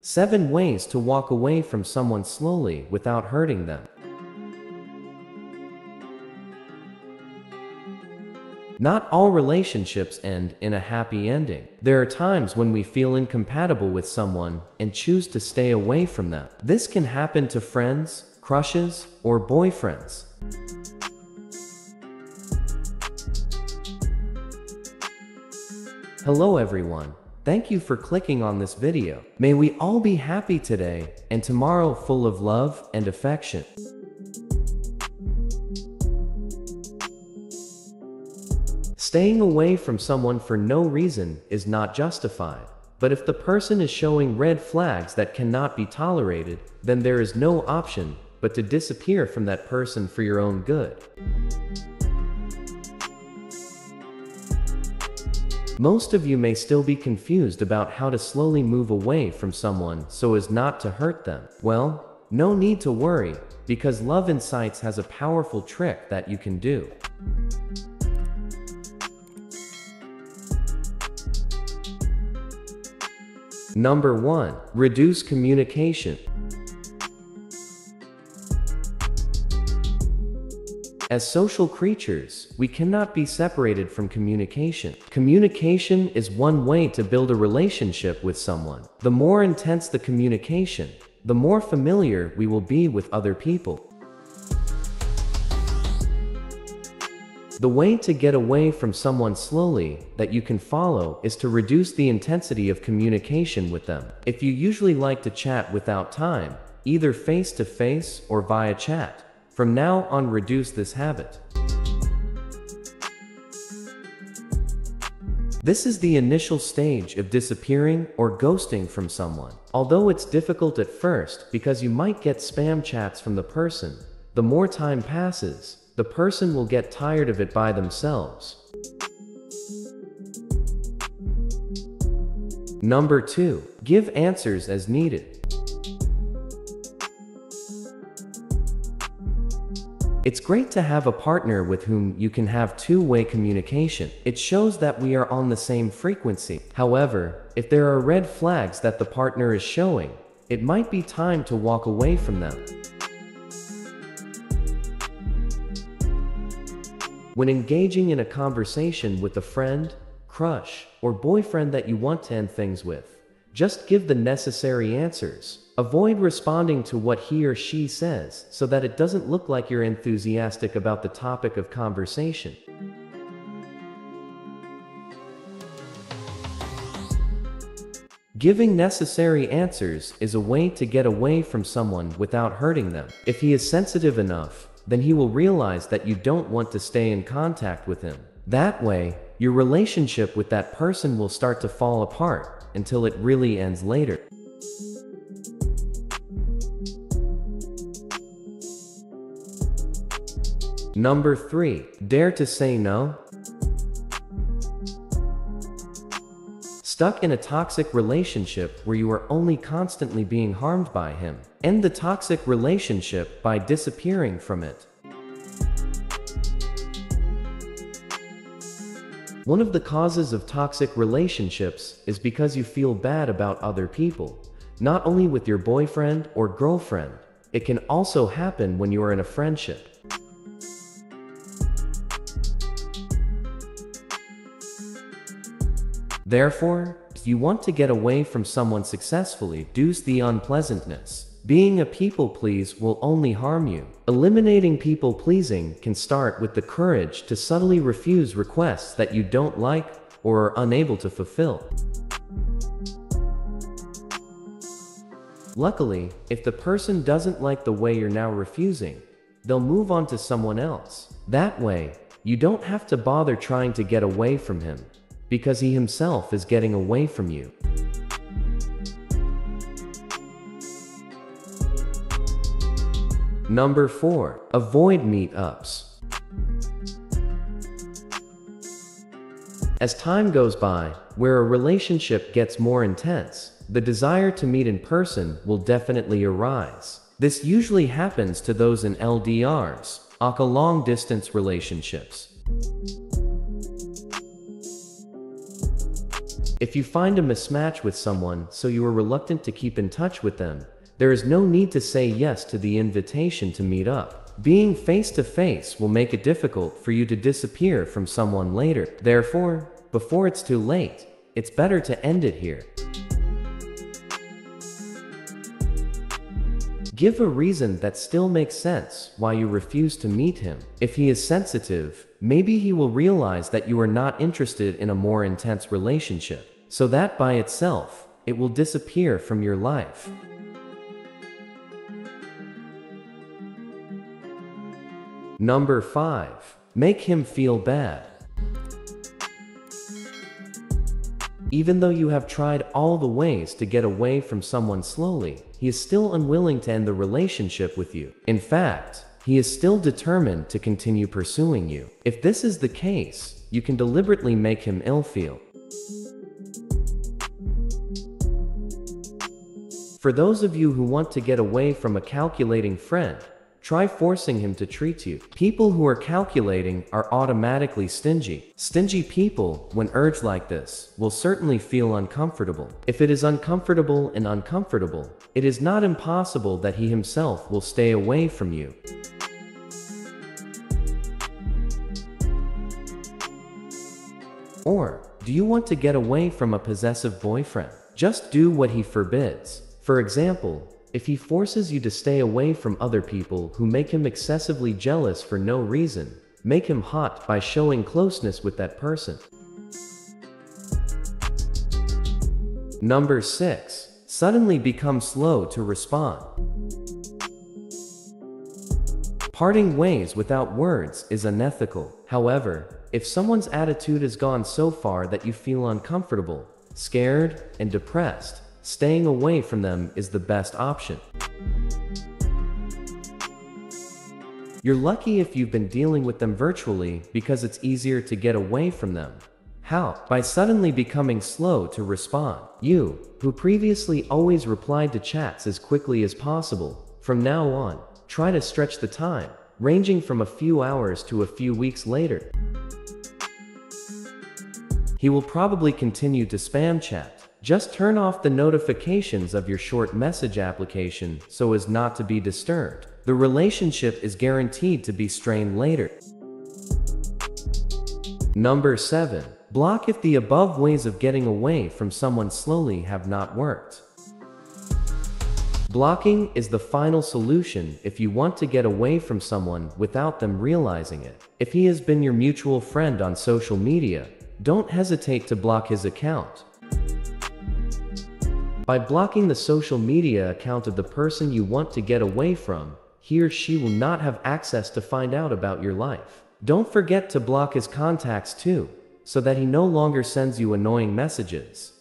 7 Ways to Walk Away from Someone Slowly Without Hurting Them. Not all relationships end in a happy ending. There are times when we feel incompatible with someone and choose to stay away from them. This can happen to friends, crushes, or boyfriends. Hello everyone. Thank you for clicking on this video. May we all be happy today and tomorrow full of love and affection. Staying away from someone for no reason is not justified, but if the person is showing red flags that cannot be tolerated, then there is no option but to disappear from that person for your own good. Most of you may still be confused about how to slowly move away from someone so as not to hurt them. Well, no need to worry, because Love Insights has a powerful trick that you can do. Number 1. Reduce communication. As social creatures, we cannot be separated from communication. Communication is one way to build a relationship with someone. The more intense the communication, the more familiar we will be with other people. The way to get away from someone slowly that you can follow is to reduce the intensity of communication with them. If you usually like to chat without time, either face-to-face or via chat, from now on, reduce this habit. This is the initial stage of disappearing or ghosting from someone. Although it's difficult at first because you might get spam chats from the person, the more time passes, the person will get tired of it by themselves. Number 2. Give answers as needed. It's great to have a partner with whom you can have two-way communication. It shows that we are on the same frequency. However, if there are red flags that the partner is showing, it might be time to walk away from them. When engaging in a conversation with a friend, crush, or boyfriend that you want to end things with, just give the necessary answers. Avoid responding to what he or she says so that it doesn't look like you're enthusiastic about the topic of conversation. Giving necessary answers is a way to get away from someone without hurting them. If he is sensitive enough, then he will realize that you don't want to stay in contact with him. That way, your relationship with that person will start to fall apart until it really ends later. Number 3. Dare to say no. Stuck in a toxic relationship where you are only constantly being harmed by him? End the toxic relationship by disappearing from it. One of the causes of toxic relationships is because you feel bad about other people, not only with your boyfriend or girlfriend. It can also happen when you are in a friendship. Therefore, if you want to get away from someone successfully, reduce the unpleasantness. Being a people pleaser will only harm you. Eliminating people pleasing can start with the courage to subtly refuse requests that you don't like or are unable to fulfill. Luckily, if the person doesn't like the way you're now refusing, they'll move on to someone else. That way, you don't have to bother trying to get away from him, because he himself is getting away from you. Number 4. Avoid meetups. As time goes by, where a relationship gets more intense, the desire to meet in person will definitely arise. This usually happens to those in LDRs, aka long-distance relationships. If you find a mismatch with someone so you are reluctant to keep in touch with them, there is no need to say yes to the invitation to meet up. Being face to face will make it difficult for you to disappear from someone later. Therefore, before it's too late, it's better to end it here. Give a reason that still makes sense why you refuse to meet him. If he is sensitive, maybe he will realize that you are not interested in a more intense relationship, so that by itself, it will disappear from your life. Number 5. Make him feel bad. Even though you have tried all the ways to get away from someone slowly, he is still unwilling to end the relationship with you. In fact, he is still determined to continue pursuing you. If this is the case, you can deliberately make him ill-feel. For those of you who want to get away from a calculating friend, try forcing him to treat you. People who are calculating are automatically stingy. Stingy people, when urged like this, will certainly feel uncomfortable. If it is uncomfortable, it is not impossible that he himself will stay away from you. Or, do you want to get away from a possessive boyfriend? Just do what he forbids. For example, if he forces you to stay away from other people who make him excessively jealous for no reason, make him hot by showing closeness with that person. Number 6. Suddenly become slow to respond. Parting ways without words is unethical. However, if someone's attitude has gone so far that you feel uncomfortable, scared, and depressed, staying away from them is the best option. You're lucky if you've been dealing with them virtually because it's easier to get away from them. How? By suddenly becoming slow to respond. You, who previously always replied to chats as quickly as possible, from now on, try to stretch the time, ranging from a few hours to a few weeks later. He will probably continue to spam chat. Just turn off the notifications of your short message application so as not to be disturbed. The relationship is guaranteed to be strained later. Number 7. Block if the above ways of getting away from someone slowly have not worked. Blocking is the final solution if you want to get away from someone without them realizing it. If he has been your mutual friend on social media, don't hesitate to block his account. By blocking the social media account of the person you want to get away from, he or she will not have access to find out about your life. Don't forget to block his contacts too, so that he no longer sends you annoying messages.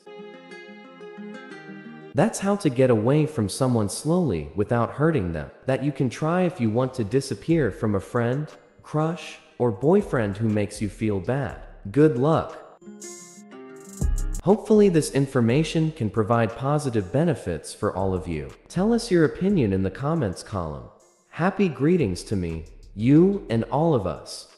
That's how to get away from someone slowly without hurting them. That you can try if you want to disappear from a friend, crush, or boyfriend who makes you feel bad. Good luck! Hopefully this information can provide positive benefits for all of you. Tell us your opinion in the comments column. Happy greetings to me, you, and all of us.